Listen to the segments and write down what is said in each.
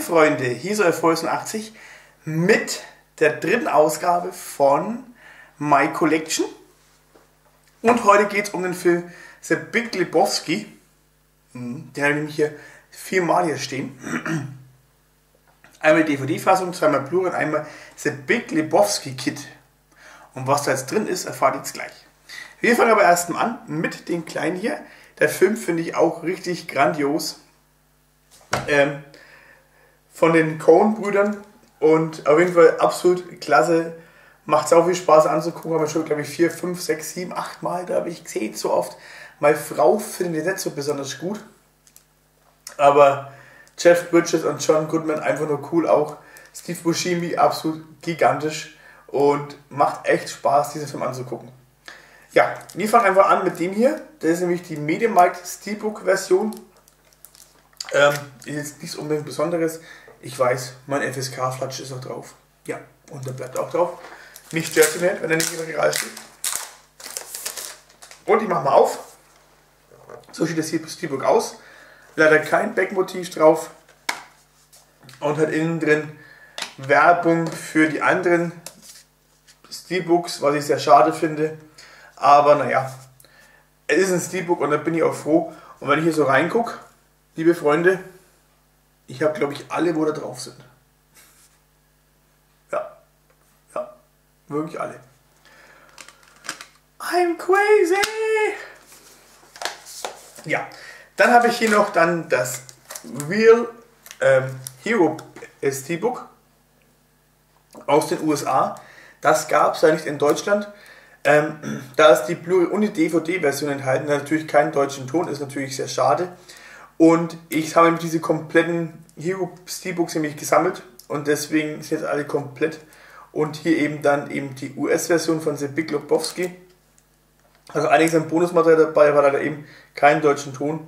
Filmfreunde, hier soll Vorhees82 mit der dritten Ausgabe von My Collection. Und heute geht es um den Film The Big Lebowski. Den habe ich nämlich hier viermal hier stehen. Einmal die DVD-Fassung, zweimal Blu-ray und einmal The Big Lebowski Kit. Und was da jetzt drin ist, erfahrt ihr jetzt gleich. Wir fangen aber erstmal an mit den Kleinen hier. Der Film finde ich auch richtig grandios. Von den Coen-Brüdern. Und auf jeden Fall absolut klasse. Macht es auch viel Spaß anzugucken. Haben wir schon, glaube ich, 4, 5, 6, 7, 8 Mal. Da habe ich gesehen, so oft. Meine Frau findet den nicht so besonders gut. Aber Jeff Bridges und John Goodman einfach nur cool auch. Steve Buscemi absolut gigantisch. Und macht echt Spaß, diesen Film anzugucken. Ja, wir fangen einfach an mit dem hier. Das ist nämlich die Media-Markt-Steelbook-Version. Ist jetzt nichts unbedingt Besonderes. Ich weiß, mein FSK-Flatsch ist noch drauf. Ja, und der bleibt auch drauf. Mich stört ihn nicht, wenn er nicht im Regal steht. Und ich mache mal auf. So sieht das hier Steelbook aus. Leider kein Backmotiv drauf. Und hat innen drin Werbung für die anderen Steelbooks, was ich sehr schade finde. Aber naja, es ist ein Steelbook und da bin ich auch froh. Und wenn ich hier so reingucke, liebe Freunde, ich habe, glaube ich, alle, wo da drauf sind. Ja, ja, wirklich alle. I'm crazy! Ja, dann habe ich hier noch dann das Real Hero Steelbook aus den USA. Das gab es ja nicht in Deutschland. Da ist die Blu-ray und die DVD-Version enthalten, da natürlich keinen deutschen Ton, ist natürlich sehr schade. Und ich habe nämlich diese kompletten Hero Steelbooks nämlich gesammelt und deswegen sind jetzt alle komplett. Und hier eben dann eben die US-Version von The Big Lebowski. Also einiges an Bonusmaterial dabei, war leider eben keinen deutschen Ton.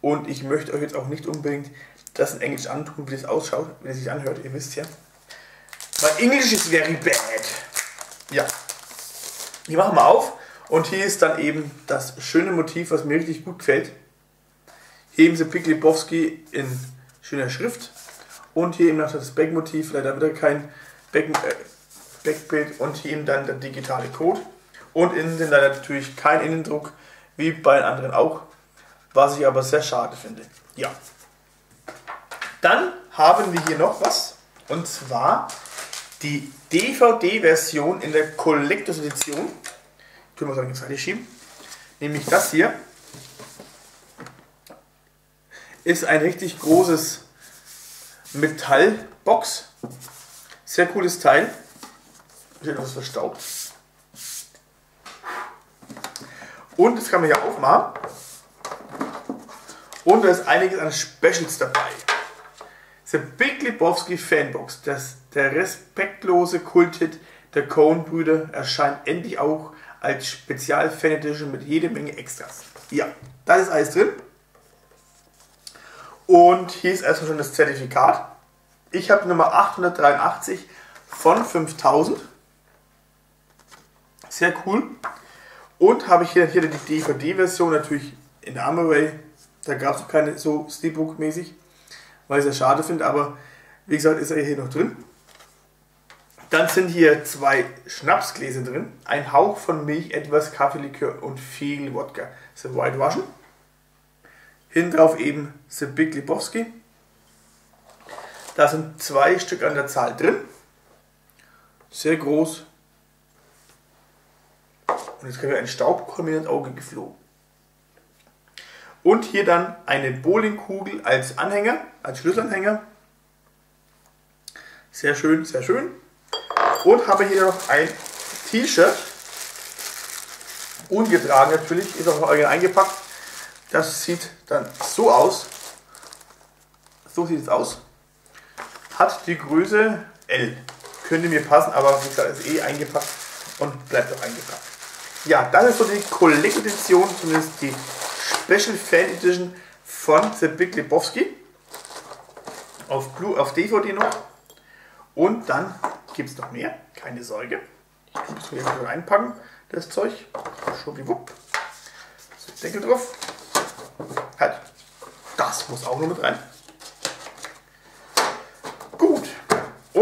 Und ich möchte euch jetzt auch nicht unbedingt das in Englisch antun, wie das ausschaut, wie es sich anhört, ihr wisst ja. My English is very bad. Ja. Die machen wir auf und hier ist dann eben das schöne Motiv, was mir richtig gut gefällt. Hier eben The Big Lebowski in schöner Schrift und hier eben noch das Backmotiv, leider wieder kein Backbild und hier eben dann der digitale Code. Und innen sind leider natürlich kein Innendruck, wie bei den anderen auch, was ich aber sehr schade finde. Ja. Dann haben wir hier noch was und zwar die DVD-Version in der Collectors Edition. Ich tue mal so eine Seite schieben. Nämlich das hier. Ist ein richtig großes Metallbox. Sehr cooles Teil. Ist etwas verstaubt. Und das kann man hier aufmachen. Und da ist einiges an Specials dabei. The Big Lebowski Fanbox, der respektlose Kulthit der Coen-Brüder, erscheint endlich auch als Spezial-Fan-Edition mit jede Menge Extras. Ja, da ist alles drin. Und hier ist erstmal schon das Zertifikat. Ich habe Nummer 883 von 5000. Sehr cool. Und habe ich hier die DVD-Version, natürlich in der Armorway. Da gab es noch keine so Steelbook-mäßig. Weil ich es ja schade finde, aber wie gesagt, ist er hier noch drin. Dann sind hier zwei Schnapsgläser drin, ein Hauch von Milch, etwas Kaffeelikör und viel Wodka. The White Russian. Hinten drauf eben The Big Lebowski. Da sind zwei Stück an der Zahl drin. Sehr groß. Und jetzt kriegen wir einen Staubkorn mir ins Auge geflogen. Und hier dann eine Bowlingkugel als Anhänger, als Schlüsselanhänger. Sehr schön, sehr schön. Und habe hier noch ein T-Shirt. Ungetragen natürlich, ist auch noch eingepackt. Das sieht dann so aus. So sieht es aus. Hat die Größe L. Könnte mir passen, aber wie gesagt, ist eh eingepackt und bleibt auch eingepackt. Ja, das ist so die Collector-Edition, zumindest die Special Fan Edition von The Big Lebowski auf DVD noch und dann gibt es noch mehr, keine Sorge. Ich kann das hier reinpacken, das Zeug. Schwuppdiwupp. Deckel drauf. Halt. Das muss auch noch mit rein.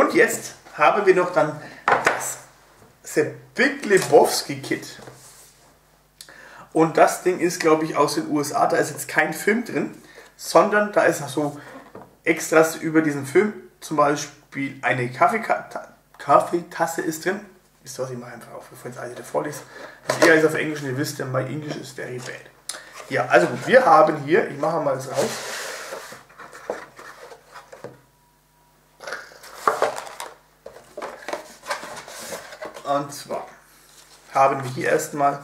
Und jetzt haben wir noch dann das The Big Lebowski Kit. Und das Ding ist, glaube ich, aus den USA. Da ist jetzt kein Film drin, sondern da ist noch so Extras über diesen Film. Zum Beispiel eine Kaffeetasse ist drin. Wisst ihr, was ich mal einfach auf, bevor ich das alte vorlese? Das eher ist auf Englisch, ihr wisst ja, my English is very bad. Ja, also gut, wir haben hier, ich mache mal das raus. Und zwar haben wir hier erstmal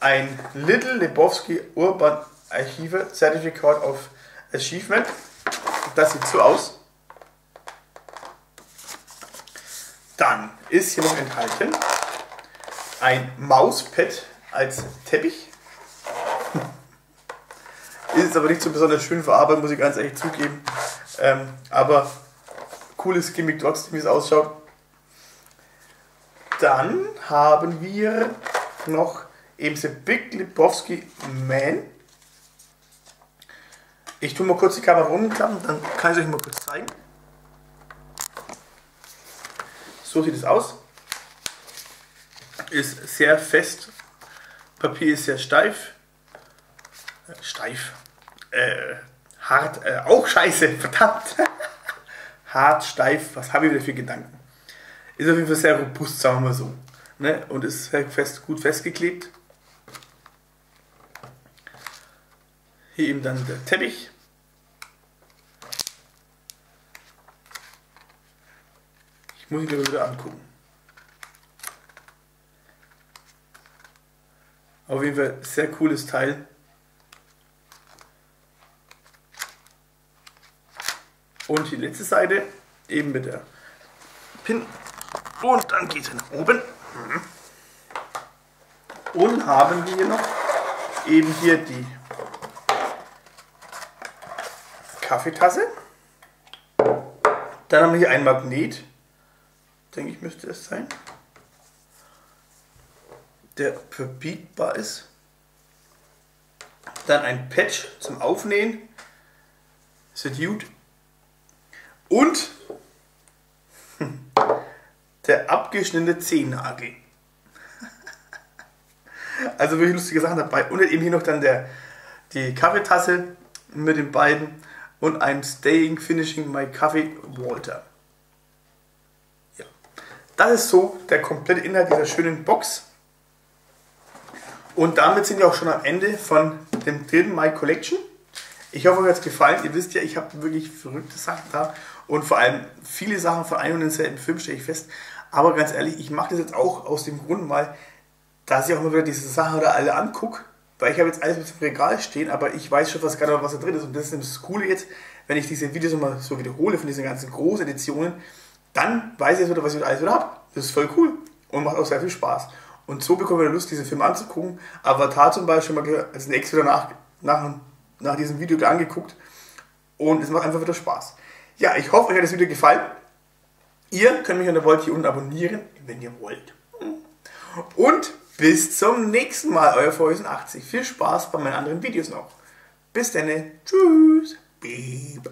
ein Little Lebowski Urban Archive Certificate of Achievement. Das sieht so aus. Dann ist hier noch enthalten ein Mauspad als Teppich. Ist aber nicht so besonders schön verarbeitet, muss ich ganz ehrlich zugeben. Aber cooles Gimmick trotzdem, wie es ausschaut. Dann haben wir noch eben The Big Lebowski Man. Ich tue mal kurz die Kamera rumklappen, dann kann ich es euch mal kurz zeigen. So sieht es aus. Ist sehr fest. Papier ist sehr steif. Hart, auch scheiße, verdammt. Hart, steif, was habe ich wieder für Gedanken? Ist auf jeden Fall sehr robust, sagen wir mal so. Ne? Und ist fest, gut festgeklebt. Hier eben dann der Teppich. Ich muss ihn mir wieder angucken. Auf jeden Fall sehr cooles Teil. Und die letzte Seite eben mit der Pin. Und dann geht es nach oben. Und haben wir noch eben hier die Kaffeetasse. Dann haben wir hier ein Magnet. Denke ich, müsste es sein. Der verbiegbar ist. Dann ein Patch zum Aufnähen. Sedude. Und der abgeschnittene Zehennagel. Also wirklich lustige Sachen dabei. Und eben hier noch dann die Kaffeetasse mit den beiden und einem Staying Finishing My Coffee Walter. Ja. Das ist so der komplette Inhalt dieser schönen Box. Und damit sind wir auch schon am Ende von dem dritten My Collection. Ich hoffe, euch hat es gefallen. Ihr wisst ja, ich habe wirklich verrückte Sachen da und vor allem viele Sachen von einem und denselben Film, stelle ich fest. Aber ganz ehrlich, ich mache das jetzt auch aus dem Grund mal, dass ich auch mal wieder diese Sachen oder alle angucke, weil ich habe jetzt alles mit dem Regal stehen, aber ich weiß schon fast gar nicht, was da drin ist. Und das ist das Coole jetzt, wenn ich diese Videos nochmal so wiederhole von diesen ganzen Großeditionen, dann weiß ich jetzt wieder, was ich alles wieder habe. Das ist voll cool und macht auch sehr viel Spaß. Und so bekommen wir Lust, diese Filme anzugucken. Avatar zum Beispiel mal als nächstes wieder nach diesem Video angeguckt und es macht einfach wieder Spaß. Ja, ich hoffe, euch hat das Video gefallen. Ihr könnt mich, wenn ihr wollt, hier unten abonnieren, wenn ihr wollt. Und bis zum nächsten Mal, euer Vorhees82. Viel Spaß bei meinen anderen Videos noch. Bis dann, tschüss. Beep.